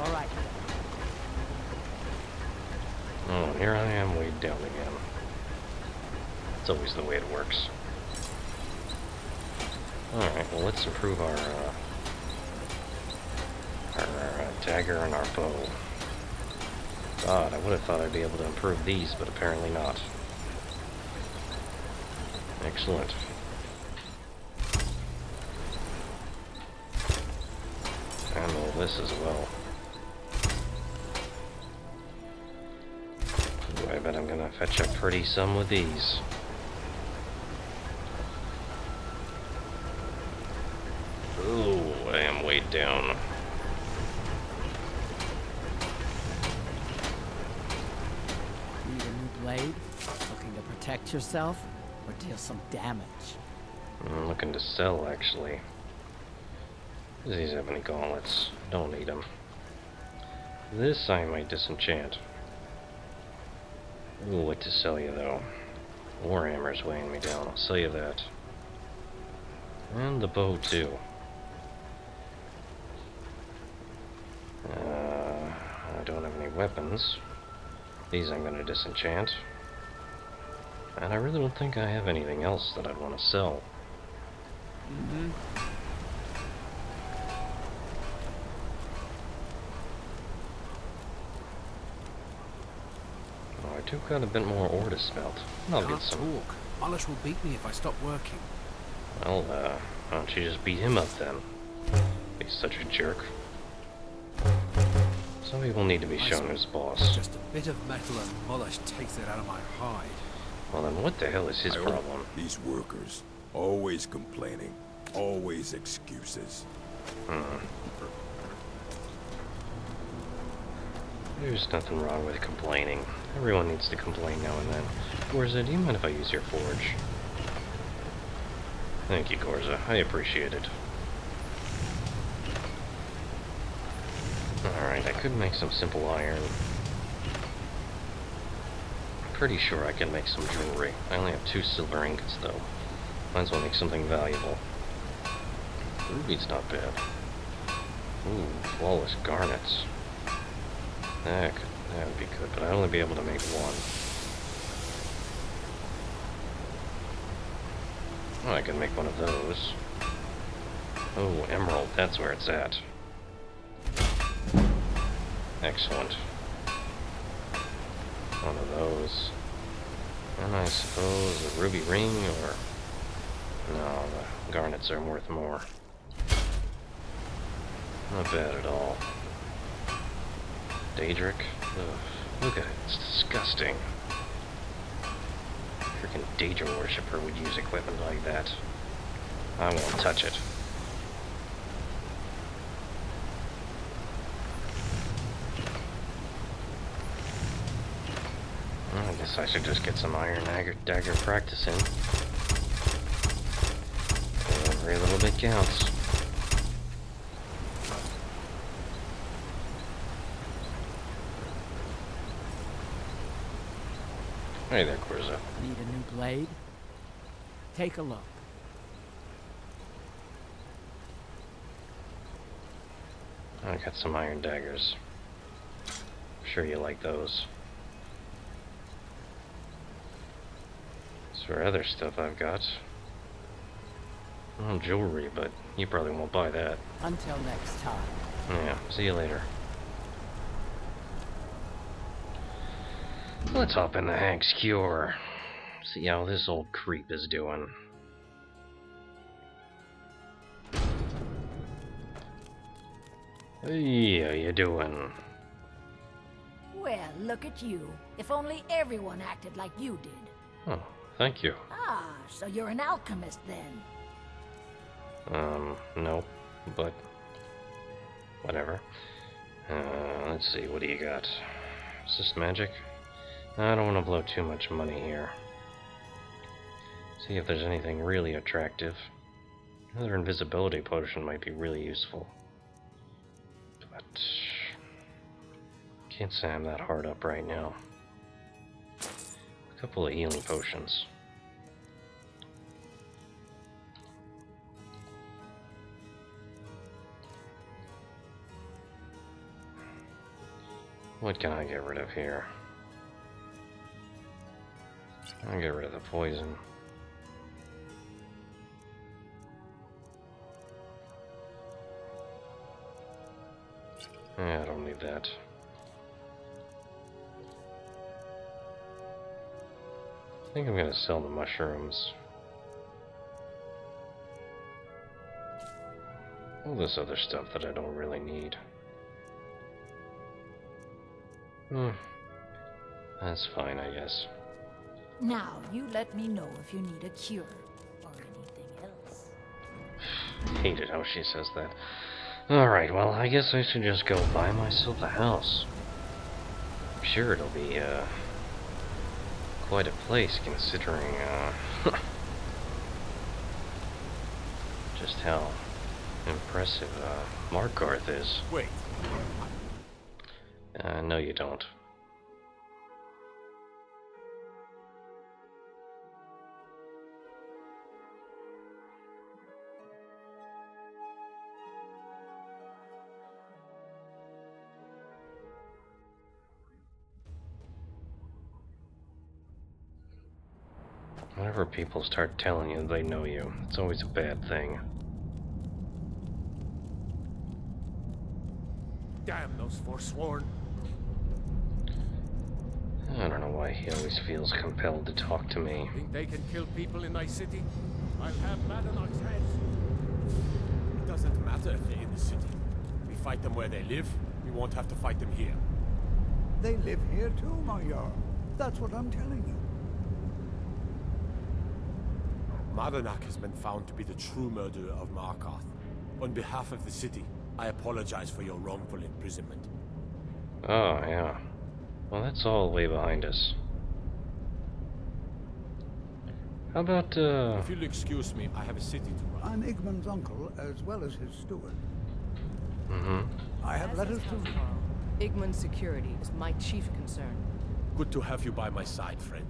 All right. Oh, here I am way down again. It's always the way it works. Alright, well let's improve our dagger and our bow. It's odd, I would have thought I'd be able to improve these, but apparently not. Excellent. And all this as well. Ooh, I bet I'm gonna fetch a pretty sum with these. Ooh, I am way down. Need a new blade? Looking to protect yourself? Or deal some damage? I'm looking to sell, actually. Does these have any gauntlets? Don't need them. This I might disenchant. Ooh, what to sell you, though? Warhammer's weighing me down, I'll sell you that. And the bow, too. I don't have any weapons. These I'm going to disenchant. And I really don't think I have anything else that I'd want to sell. Mm-hmm. Oh, I do got a bit more ore to smelt. I'll get some. Talk. Alice will beat me if I stop working. Well, why don't you just beat him up then? He's such a jerk. Some people need to be shown who's boss. Just a bit of metal and polish takes it out of my hide. Well then, what the hell is his problem? These workers, always complaining, always excuses. There's nothing wrong with complaining. Everyone needs to complain now and then. Gorza, do you mind if I use your forge? Thank you, Gorza. I appreciate it. Alright, I could make some simple iron. Pretty sure I can make some jewelry. I only have 2 silver ingots though. Might as well make something valuable. Ruby's not bad. Ooh, flawless garnets. That would be good, but I'd only be able to make 1. Well, I could make 1 of those. Oh, emerald, that's where it's at. Excellent. 1 of those. And I suppose a ruby ring, or... No, the garnets are worth more. Not bad at all. Daedric? Ugh, look at it, it's disgusting. A freaking Daedra worshipper would use equipment like that. I won't touch it. I guess I should just get some iron dagger practice in. Every little bit counts. Hey there, Corza. Need a new blade? Take a look. I got some iron daggers. I'm sure you like those. For other stuff I've got. Well, jewelry, but you probably won't buy that. Until next time. Yeah, see you later. Let's hop in the Hank's Cure. See how this old creep is doing. Hey, how you doing? Well, look at you. If only everyone acted like you did. Oh. Thank you. Ah, so you're an alchemist then? No, but whatever. Let's see, what do you got? Is this magic? I don't want to blow too much money here. See if there's anything really attractive. Another invisibility potion might be really useful. But can't say I'm that hard up right now. Couple of healing potions. What can I get rid of here? I can get rid of the poison. Yeah, I don't need that. I think I'm gonna sell the mushrooms. All this other stuff that I don't really need. That's fine, I guess. Now, you let me know if you need a cure or anything else. Hate it how she says that. Alright, well, I guess I should just go buy myself a house. I'm sure it'll be, quite a place considering, just how impressive, Markarth is. Wait. No, you don't. Whenever people start telling you they know you, it's always a bad thing. Damn those Forsworn! I don't know why he always feels compelled to talk to me. Think they can kill people in my city? I'll have Madanach's head. It doesn't matter if they're in the city. We fight them where they live, we won't have to fight them here. They live here too, Mayor. That's what I'm telling you. Madanach has been found to be the true murderer of Markarth. On behalf of the city, I apologize for your wrongful imprisonment. Oh, yeah. Well, that's all way behind us. How about, If you'll excuse me, I have a city to run. I'm Igman's uncle, as well as his steward. Mm-hmm. I have letters to... Igman's security is my chief concern. Good to have you by my side, friend.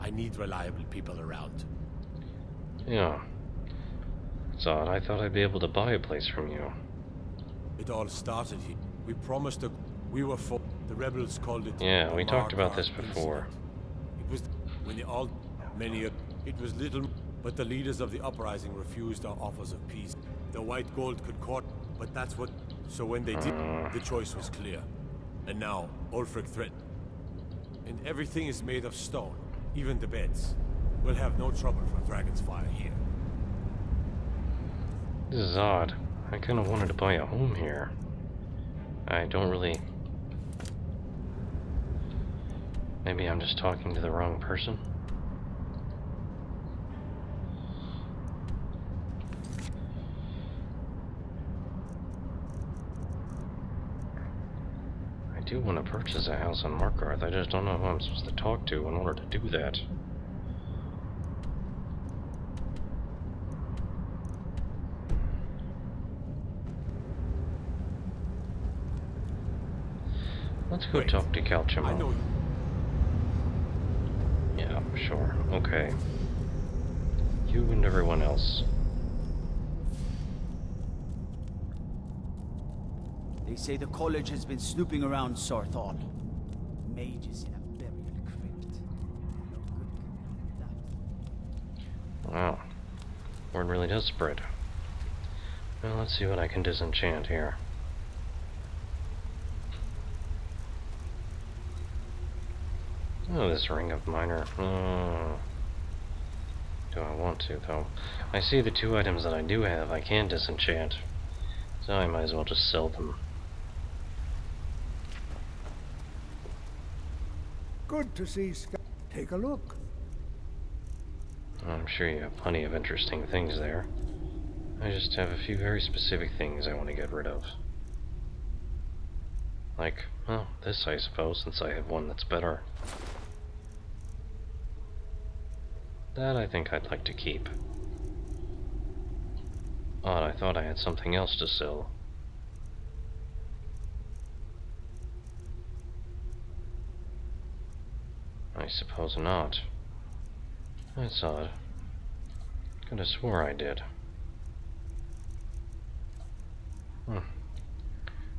I need reliable people around. Yeah. It's odd. I thought I'd be able to buy a place from you. It all started here. We promised a... We were for... The rebels called it... Yeah, we talked about this before. It was... When they all... Many... It was little... But the leaders of the uprising refused our offers of peace. The white gold could court... But that's what... So when they did... The choice was clear. And now... Ulfric threatened. And everything is made of stone. Even the beds. We'll have no trouble from Dragon's Fire here. This is odd. I kind of wanted to buy a home here. I don't really... Maybe I'm just talking to the wrong person? I do want to purchase a house on Markarth. I just don't know who I'm supposed to talk to in order to do that. Let's go talk to Calcimo. I know you. Yeah, sure. Okay. You and everyone else. They say the college has been snooping around Sarthal. Mage is in a burial crypt. No good coming out of that. Wow. Word really does spread. Well, let's see what I can disenchant here. Oh, this ring of minor. Do I want to, though? I see the two items that I do have I can disenchant, so I might as well just sell them. Good to see Scott. Take a look. I'm sure you have plenty of interesting things there. I just have a few very specific things I want to get rid of. Like, well, this I suppose, since I have one that's better. That I think I'd like to keep. Odd, I thought I had something else to sell. I suppose not. That's odd. Could have swore I did.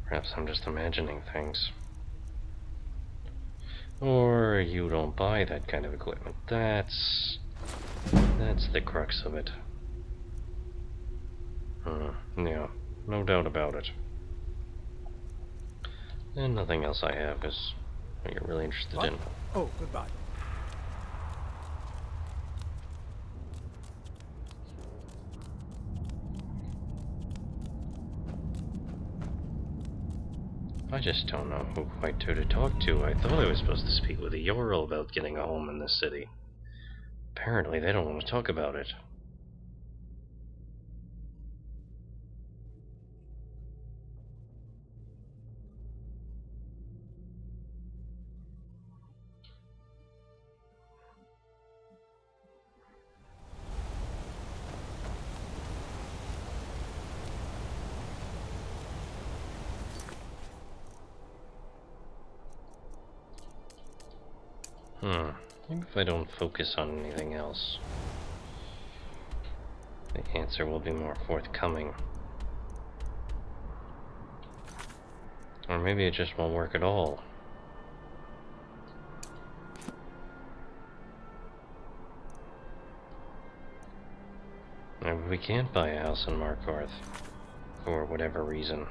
Perhaps I'm just imagining things. Or you don't buy that kind of equipment. That's the crux of it. Yeah, no doubt about it. And nothing else I have is what you're really interested in. Oh, goodbye. I just don't know who quite to talk to. I thought I was supposed to speak with a Jarl about getting a home in this city. Apparently they don't want to talk about it. Maybe if I don't focus on anything else, the answer will be more forthcoming. Or maybe it just won't work at all. Maybe we can't buy a house in Markarth, for whatever reason.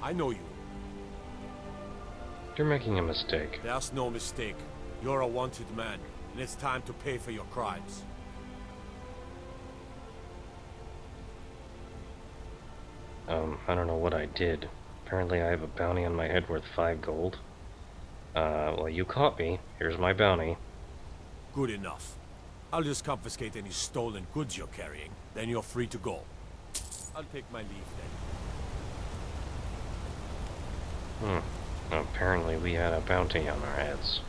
I know you. You're making a mistake. There's no mistake. You're a wanted man, and it's time to pay for your crimes. I don't know what I did. Apparently I have a bounty on my head worth 5 gold. Well, you caught me. Here's my bounty. Good enough. I'll just confiscate any stolen goods you're carrying, then you're free to go. I'll take my leave then. Apparently we had a bounty on our heads.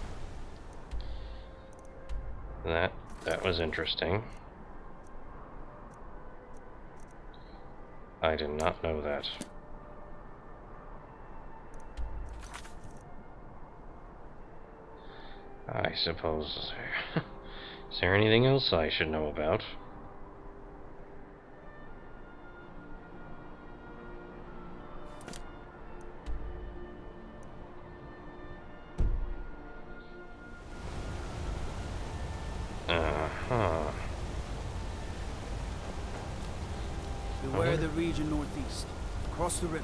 That was interesting. I did not know that. I suppose... Is there anything else I should know about? Beware the region northeast, across the river.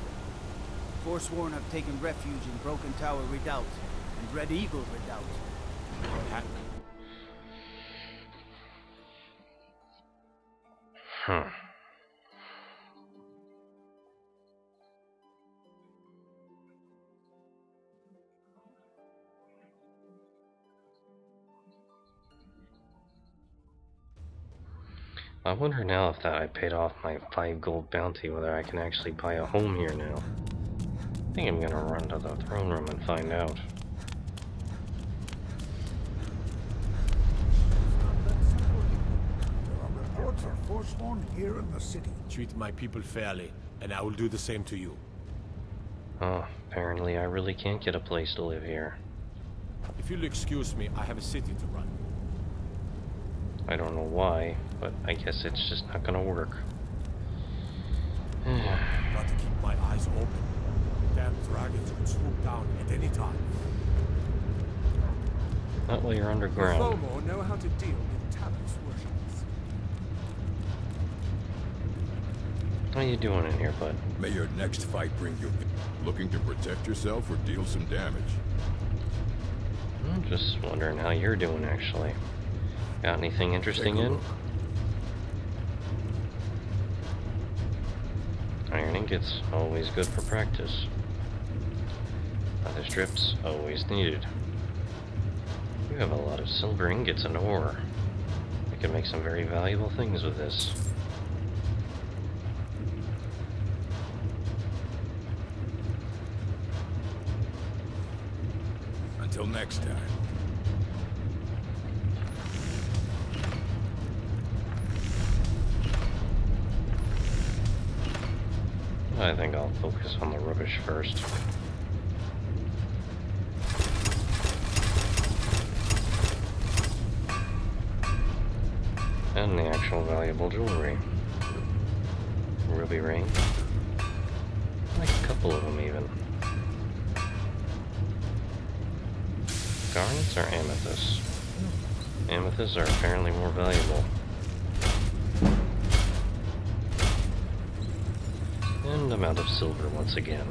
Forsworn have taken refuge in Broken Tower Redoubt and Red Eagle Redoubt. I wonder now if that I paid off my 5 gold bounty, whether I can actually buy a home here now. I think I'm gonna run to the throne room and find out. There are reports of Forsworn here in the city. Treat my people fairly, and I will do the same to you. Oh, apparently I really can't get a place to live here. If you'll excuse me, I have a city to run. I don't know why, but I guess it's just not gonna work. Got to keep my eyes open. Damn dragons could swoop down at any time. Not while you're underground. The Volmor know how to deal with Talos worshippers. How you doing in here, bud? May your next fight bring you... Looking to protect yourself or deal some damage? I'm just wondering how you're doing, actually. Got anything interesting in? Iron ingots, always good for practice. Leather strips, always needed. You have a lot of silver ingots and ore. We can make some very valuable things with this. Until next time. I think I'll focus on the rubbish first. And the actual valuable jewelry. Ruby ring. Like a couple of them even. Garnets or amethysts? Amethysts are apparently more valuable. And amount of silver once again.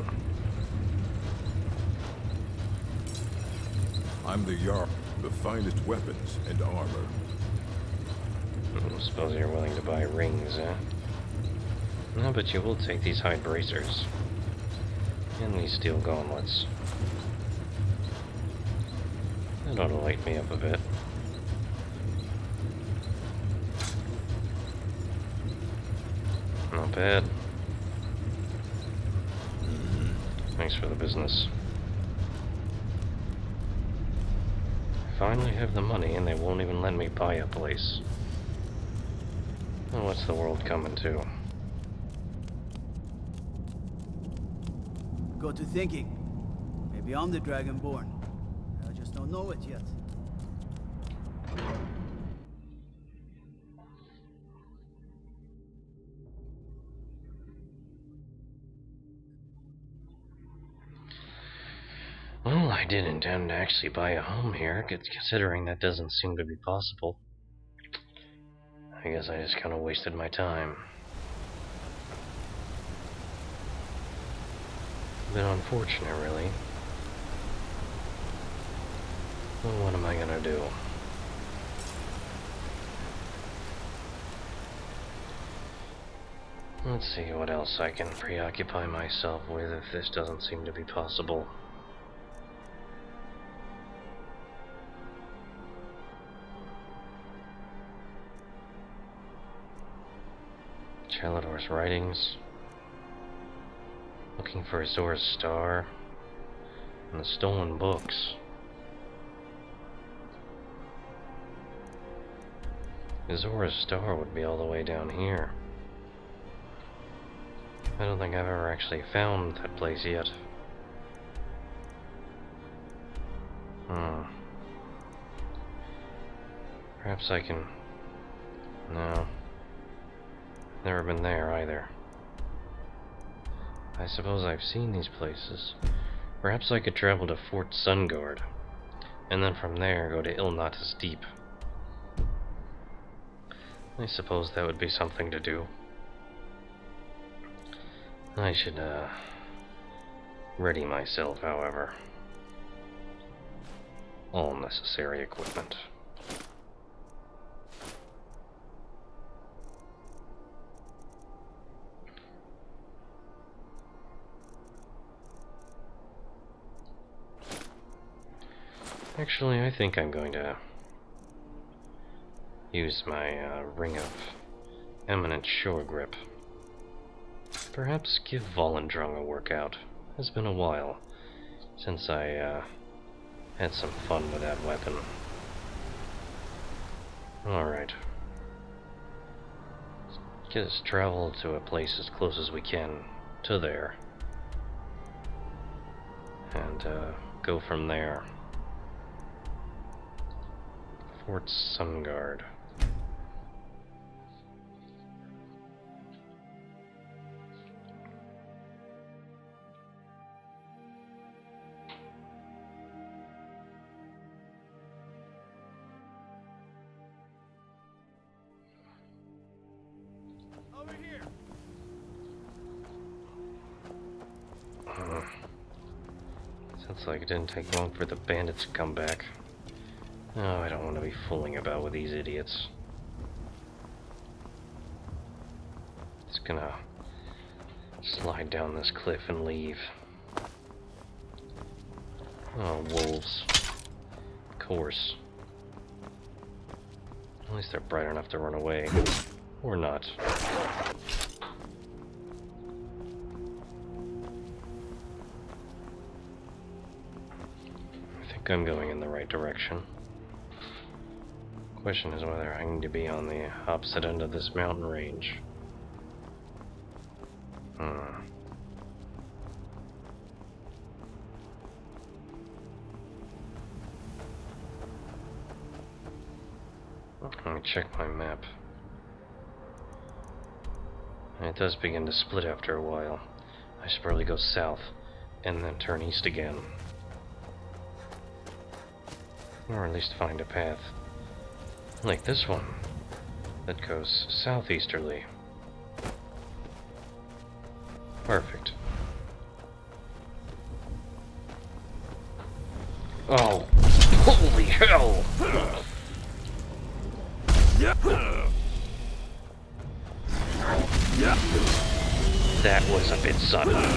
I'm the Jarl, the finest weapons and armor. I suppose you're willing to buy rings, eh? No, but you will take these hide bracers. And these steel gauntlets. That ought to light me up a bit. Not bad. Thanks for the business. I finally have the money and they won't even let me buy a place. Well, what's the world coming to? Got to thinking. Maybe I'm the Dragonborn. I just don't know it yet. Well, I did intend to actually buy a home here, considering that doesn't seem to be possible. I guess I just kind of wasted my time. A bit unfortunate, really. Well, what am I gonna do? Let's see what else I can preoccupy myself with if this doesn't seem to be possible. Chalador's writings. Looking for Azura's Star. And the stolen books. Azura's Star would be all the way down here. I don't think I've ever actually found that place yet. Perhaps I can... No. Never been there either. I suppose I've seen these places. Perhaps I could travel to Fort Sungard, and then from there go to Ilnatus Deep. I suppose that would be something to do. I should ready myself, however. All necessary equipment. Actually, I think I'm going to use my Ring of Eminent Shore Grip. Perhaps give Volendrung a workout. It's been a while since I had some fun with that weapon. Alright. Just travel to a place as close as we can to there. And go from there. Fort Sungard. Over here. Sounds like it didn't take long for the bandits to come back. Oh, I don't want to be fooling about with these idiots. Just gonna slide down this cliff and leave. Oh, wolves. Of course. At least they're bright enough to run away. Or not. I think I'm going in the right direction. The question is whether I need to be on the opposite end of this mountain range. Let me check my map. And it does begin to split after a while. I should probably go south and then turn east again. Or at least find a path. Like this one. That goes southeasterly. Perfect. Oh! Holy hell! That was a bit sudden. Oh.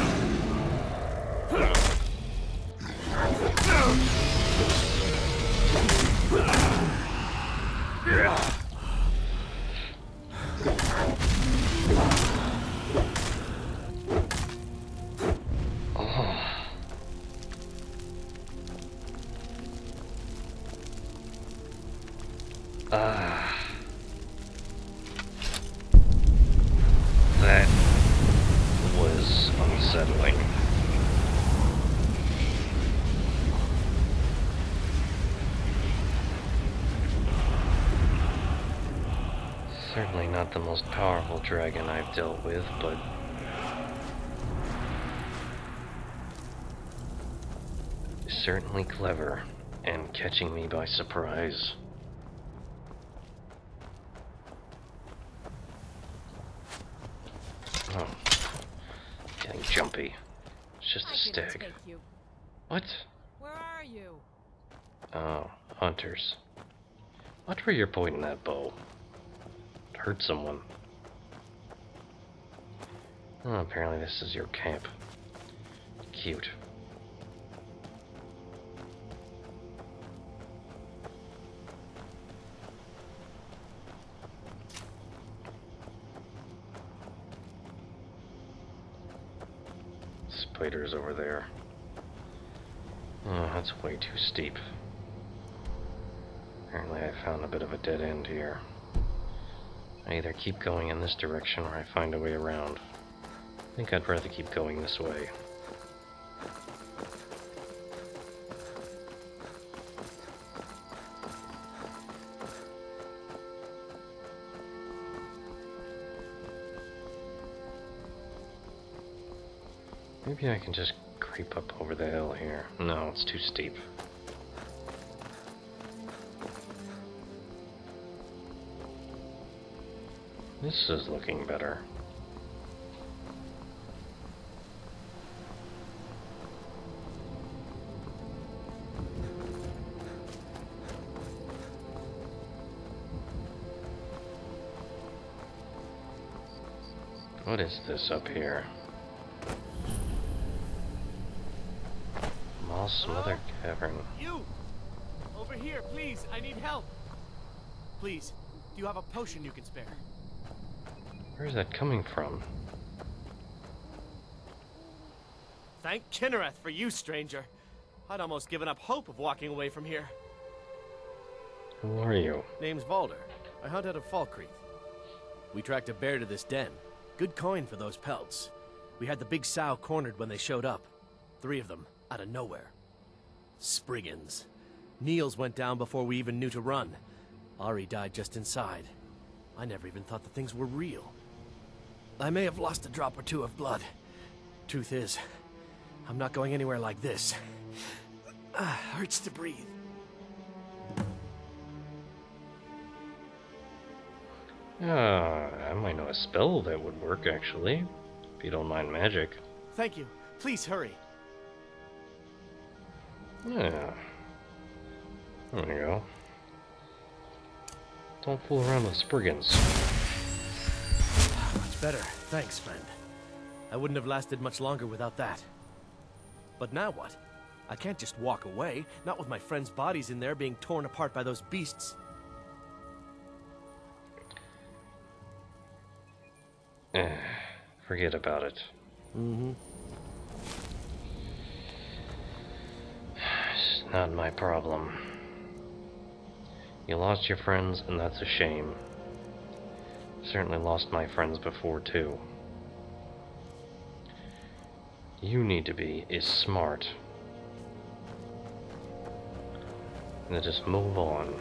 That was unsettling. Certainly not the most powerful dragon I've dealt with, but certainly clever and catching me by surprise. Oh, getting jumpy. It's just a stag. What? Where are you? Oh, hunters. What were you pointing that bow? It hurt someone. Oh, apparently this is your camp. Cute. Spiders over there. Oh, that's way too steep. Apparently I found a bit of a dead end here. I either keep going in this direction or I find a way around. I think I'd rather keep going this way. Maybe I can just creep up over the hill here. No, it's too steep. This is looking better. What is this up here? Smother cavern. You! Over here, please! I need help! Please, do you have a potion you can spare? Where is that coming from? Thank Kinnereth for you, stranger. I'd almost given up hope of walking away from here. Who are you? Name's Valder. I hunt out of Falkreath. We tracked a bear to this den. Good coin for those pelts. We had the big sow cornered when they showed up. 3 of them, out of nowhere. Spriggans. Niels went down before we even knew to run. Ari died just inside. I never even thought the things were real. I may have lost a drop or 2 of blood. Truth is, I'm not going anywhere like this. Hurts to breathe. I might know a spell that would work, actually. If you don't mind magic. Thank you. Please hurry. Yeah. There we go. Don't fool around with Spriggans. Much better. Thanks, friend. I wouldn't have lasted much longer without that. But now what? I can't just walk away. Not with my friends' bodies in there being torn apart by those beasts. Forget about it. Mm-hmm. Not my problem. You lost your friends, and that's a shame. Certainly lost my friends before, too. You need to be is smart. And then just move on.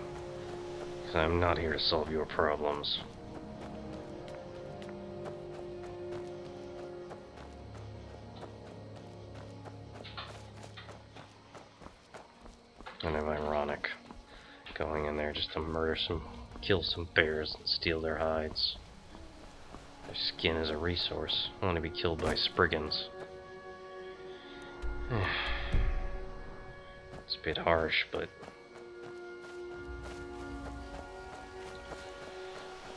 'Cause I'm not here to solve your problems. Kind of ironic, going in there just to murder some, kill some bears and steal their hides. Their skin is a resource. I want to be killed by Spriggans. It's a bit harsh, but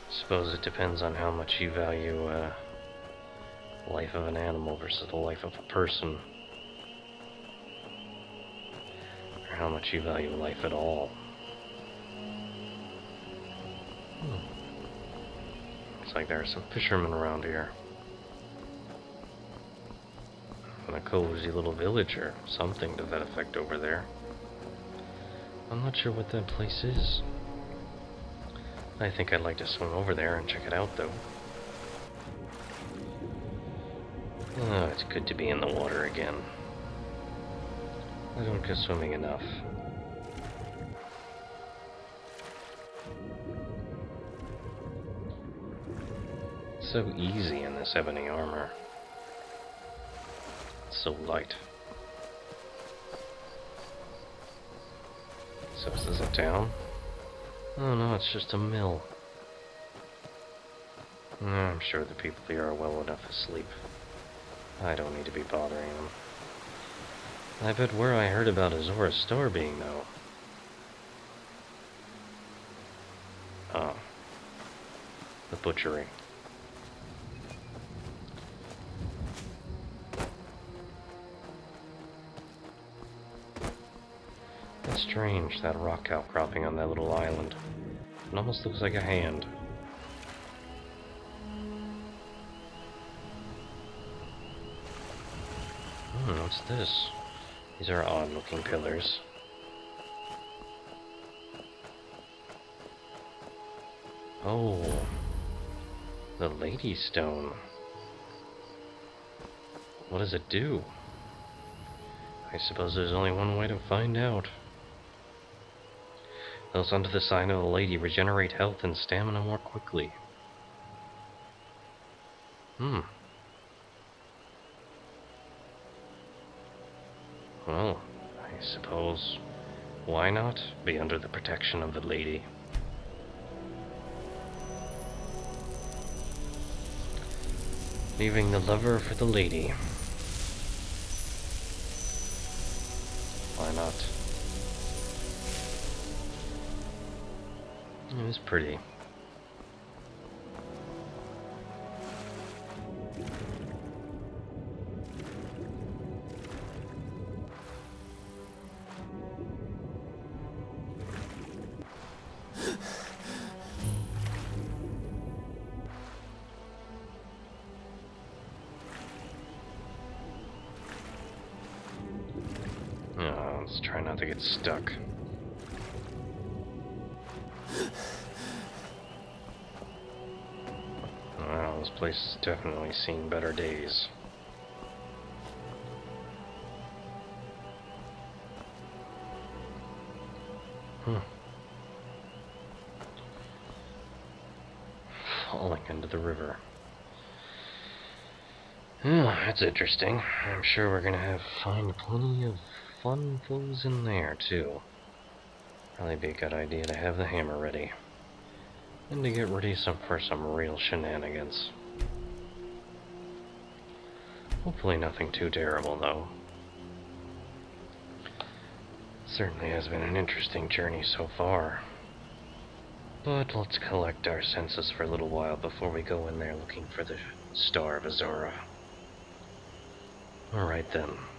I suppose it depends on how much you value the life of an animal versus the life of a person. Or how much you value life at all. Looks like there are some fishermen around here. And a cozy little village or something to that effect over there. I'm not sure what that place is. I think I'd like to swing over there and check it out, though. Oh, it's good to be in the water again. I don't go swimming enough. It's so easy in this ebony armor. It's so light. So is this a town? Oh no, it's just a mill. No, I'm sure the people here are well enough asleep. I don't need to be bothering them. I bet where I heard about Azura's Star being, though. Oh. The butchery. That's strange, that rock outcropping on that little island. It almost looks like a hand. Hmm, what's this? These are odd-looking pillars. Oh, the Lady Stone. What does it do? I suppose there's only one way to find out. Those under the sign of the lady regenerate health and stamina more quickly. Hmm. Well, I suppose, why not be under the protection of the lady? Leaving the lover for the lady. Why not? It was pretty. Oh, let's try not to get stuck. This place has definitely seen better days. Falling into the river. Oh, that's interesting. I'm sure we're gonna find plenty of fun foes in there too. Probably be a good idea to have the hammer ready. And to get ready for some real shenanigans. Hopefully nothing too terrible, though. Certainly has been an interesting journey so far. But let's collect our senses for a little while before we go in there looking for the Star of Azura. Alright then.